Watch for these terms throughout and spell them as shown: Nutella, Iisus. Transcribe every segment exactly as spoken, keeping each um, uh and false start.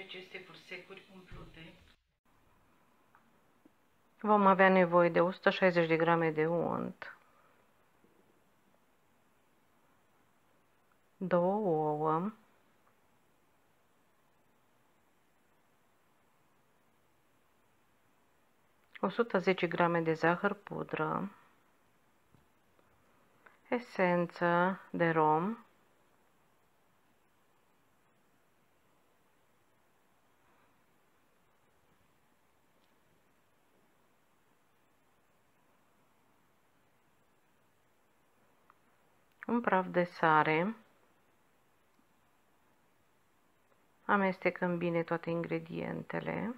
Aceste fursecuri umplute. Vom avea nevoie de o sută șaizeci de grame de unt, două ouă, o sută zece grame de zahăr pudră, esență de rom, un praf de sare. Amestecăm bine toate ingredientele.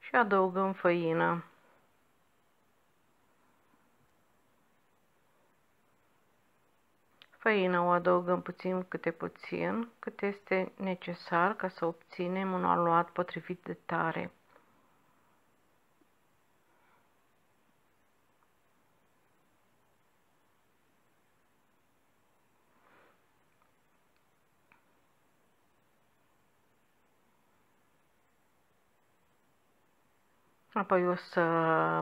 Și adăugăm făină. Făina o adăugăm puțin câte puțin, cât este necesar ca să obținem un aluat potrivit de tare. Apoi o să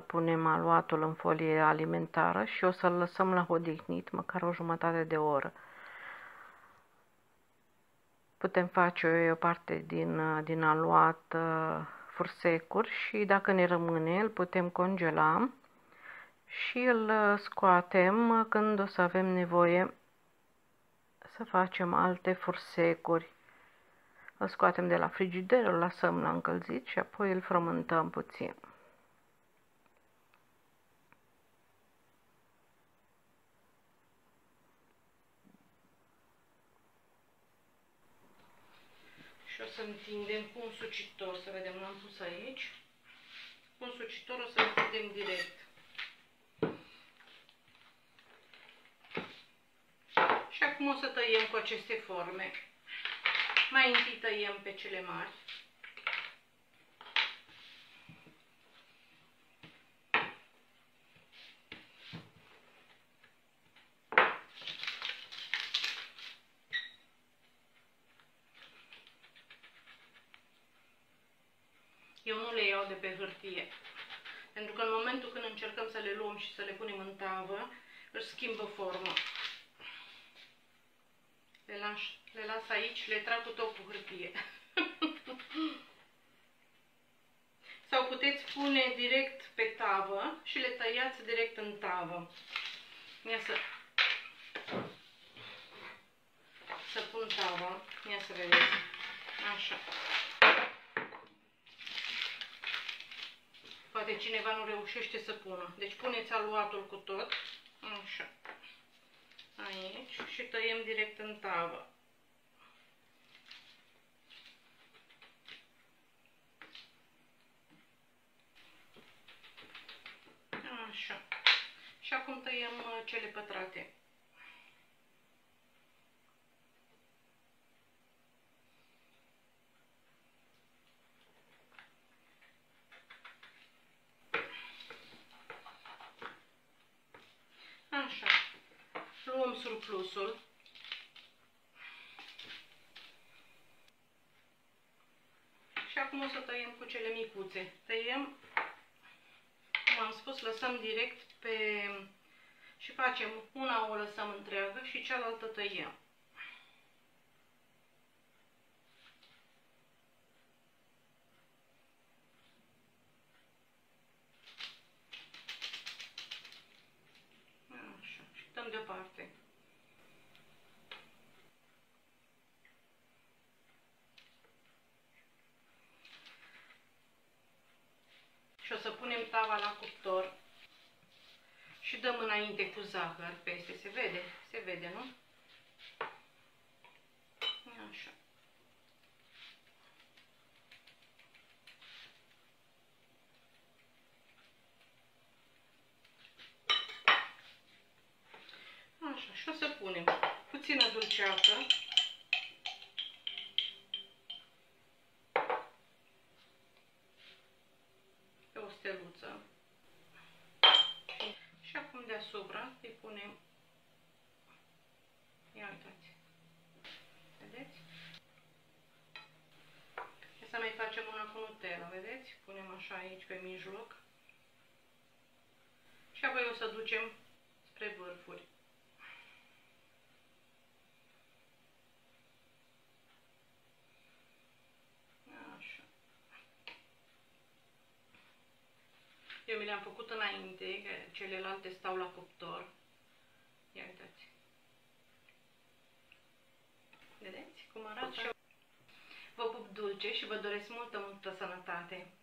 punem aluatul în folie alimentară și o să-l lăsăm la odihnit măcar o jumătate de oră. Putem face o parte din, din aluat fursecuri și dacă ne rămâne îl putem congela și îl scoatem când o să avem nevoie să facem alte fursecuri. Îl scoatem de la frigider, îl lăsăm la încălzit și apoi îl frământăm puțin. Și o să întindem cu un sucitor, să vedem, l-am pus aici. Cu un sucitor o să întindem direct. Și acum o să tăiem cu aceste forme. Mai întâi tăiem pe cele mari. Eu nu le iau de pe hârtie, pentru că în momentul când încercăm să le luăm și să le punem în tavă, își schimbă forma. Le las, le las aici, le trag cu tot cu hârtie. Sau puteți pune direct pe tavă și le tăiați direct în tavă. Ia să, să pun tavă. Ia să vedeți. Așa. Poate cineva nu reușește să pună. Deci puneți aluatul cu tot. Așa. Aici și tăiem direct în tavă. Așa. Și acum tăiem cele pătrate. Așa. Luăm surplusul. Și acum o să tăiem cu cele micuțe. Tăiem, cum am spus, lăsăm direct pe... și facem una o lăsăm întreagă și cealaltă tăiem. Deoparte. Și o să punem tava la cuptor și dăm înainte cu zahăr peste, se vede, se vede, nu? Așa. Așa, și o să punem puțină dulceață. steluță. Și acum deasupra îi punem, ia uitați, vedeți? Și să mai facem una cu Nutella, vedeți? Punem așa aici pe mijloc. Și apoi o să ducem spre vârfuri. Eu mi le-am făcut înainte, că celelalte stau la cuptor. Ia uitați. Vedeți cum arată? Vă pup dulce și vă doresc multă, multă sănătate!